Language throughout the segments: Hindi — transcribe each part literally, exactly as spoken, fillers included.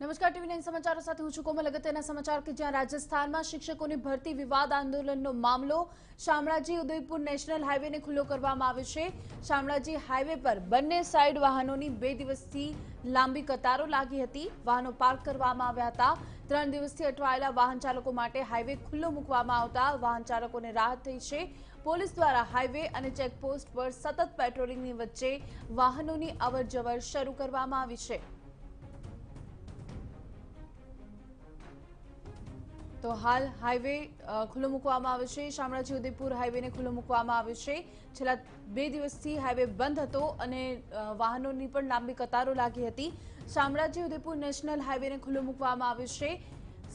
नमस्कार टीवी नाइन समाचारों साथे हूं कोमल अगत्यना समाचार के ज्यां राजस्थान में शिक्षकों की भर्ती विवाद आंदोलन नो मामलो शामलाजी उदयपुर नेशनल हाईवे ने खुल्लो करवामां आव्यो छे। शामलाजी हाईवे पर बंने साइड वाहनों की बे दिवसथी लांबी कतारों लागी हती। वाहनों पार्क करवामां आव्या हता। त्रण दिवसथी अटवायेला वाहन चालकों माटे हाईवे खुल्लो मूकवामां आवता वाहन चालकोने राहत थई छे। पुलिस द्वारा हाईवे और चेकपोस्ट पर सतत पेट्रोलिंगनी वच्चे वाहनों की अवरजवर शुरू करवामां आवी छे। तो हाल हाईवे खुल्लो मूकवामां आव्यो छे। शामलाजी उदयपुर हाईवे ने खुल्लो मूकवामां आव्यो छे। छेल्ला बे दिवसथी हाईवे बंध हतो अने वाहनोनी पण लांबी कतारो लागी हती। शामलाजी उदयपुर नेशनल हाईवे ने खुल्लो मूकवामां आव्यो छे।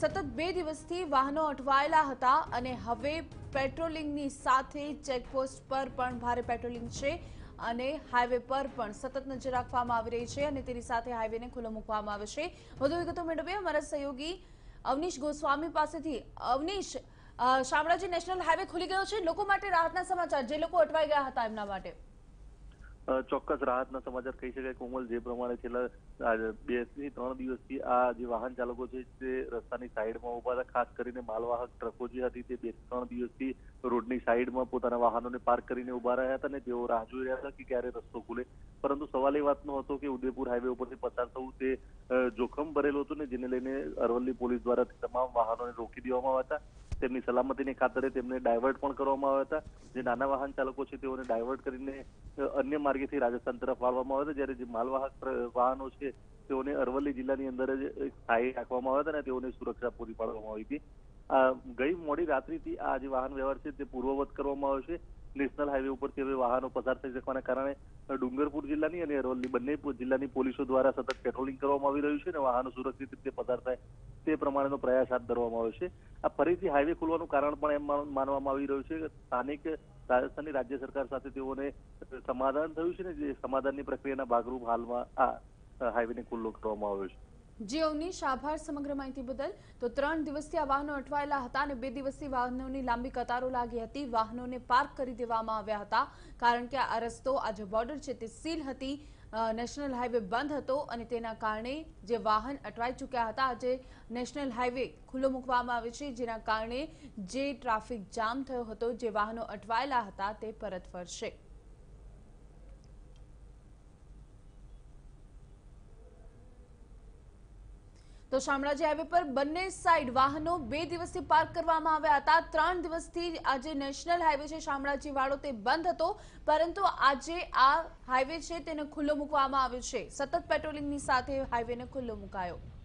सतत बे दिवसथी वाहनो अटवायेला हता अने हवे पेट्रोलिंगनी साथे चेकपोस्ट पर पण भारे पेट्रोलिंग छे अने हाईवे पर पण सतत नजर राखवामां आवी रही छे अने तेनी साथे हाईवे ने खुल्लो मूकवामां आव्यो छे। वधु विगतो मेळवे अमारा सहयोगी अवनीश गोस्वामी पास थी। अवनीश, शामलाजी नेशनल हाईवे खुली गयो छे, लोको माटे राहतना समाचार, जे लोको अटवाई गया हता एमना माटे चोक्कस राहतना समाचार कही शकाय। कोमल, जे प्रमाणे छेल्ला बे थी त्रण दिवसथी आ जे वाहन चालको छे ते रस्तानी साइडमां ऊभा हता। खास करीने मालवाहक ट्रको जे हती ते बे त्रण दिवसथी रोडनी साइडमां पोताना वाहनोने पार्क करीने ऊभा रह्या हता अने तेओ राह जोई रह्या हता के क्यारे रस्तो खुले। परंतु सवाल ए वातनो हतो के उदयपुर हाईवे उपरथी पसार थवुं ते जोखम भरेलुं हतुं ने जेने लईने अरवल्ली पोलीस द्वारा तमाम वाहनोने रोकी देवामां आव्या हता। તેમની સલામતીને ખાતરે તેમને ડાયવર્ટ પણ કરવામાં આવ્યા હતા। જે નાના વાહન ચાલકો છે તેઓને ડાયવર્ટ કરીને અન્ય માર્ગેથી રાજસ્થાન તરફ વાળવામાં આવ્યા હતા, જ્યારે જે માલવાહક વાહનો છે તેઓને અરવલ્લી જિલ્લાની અંદર જ સ્થાયી રાખવામાં આવ્યા હતા અને તેઓને સુરક્ષા પૂરી પાડવામાં આવી હતી। આ ગઈ મોડી રાત્રિથી આ જે વાહન વ્યવહાર છે તે પૂર્વવત કરવામાં આવ્યો છે। નેશનલ હાઈવે ઉપરથી હવે વાહનો પસાર થઈ શકવાના કારણે ડુંગરપુર જિલ્લાની અને અરવલ્લી બંને જિલ્લાની પોલીસો દ્વારા સતત પેટ્રોલિંગ કરવામાં આવી રહ્યું છે અને વાહનો સુરક્ષિત રીતે પસાર થાય તે પ્રમાણેનો પ્રયાસ હાથ ધરવામાં આવ્યો છે। આ ફરીથી હાઈવે ખોલવાનું કારણ પણ એમ માનવામાં આવી રહ્યું છે કે સ્થાનિક રાજસ્થાનની રાજ્ય સરકાર સાથે તેઓને સમાધાન થયું છે ને જે સમાધાનની પ્રક્રિયાના ભાગરૂપ હાલમાં આ હાઈવેને ખુલ્લો કરવામાં આવ્યો છે। जी अवनीश, आभार समग्र माहिती बदल। तो त्रण दिवसथी आ वाहनो अटवायेला हता अने बे दिवसथी वाहनोनी लांबी कतारो लागी हती। वाहनोने पार्क करी देवामां आव्या हता कारण के आ रस्तो आ जे बॉर्डर छे ते सील हती। नेशनल हाईवे बंध हतो अने तेना कारणे जे वाहन अटवाई चूक्या हता आजे नेशनल हाईवे खुल्लो मूकवामां आव्यो छे, जेना कारणे जे ट्राफिक जाम थयो हतो, जे वाहनो अटवायेला हता ते परत फरशे। तो शामलाजी हाईवे पर बंने साइड वाहनों बे दिवसथी पार्क करवामां आव्या हता। त्रण दिवसथी आज नेशनल हाईवे छे शामलाजी वाळो ते बंध हतो, परंतु आज आ हाईवे छे तेने खुल्लो मूकवामां आव्यो छे। सतत पेट्रोलिंगनी साथे हाईवे ने खुल्लो मुकायो।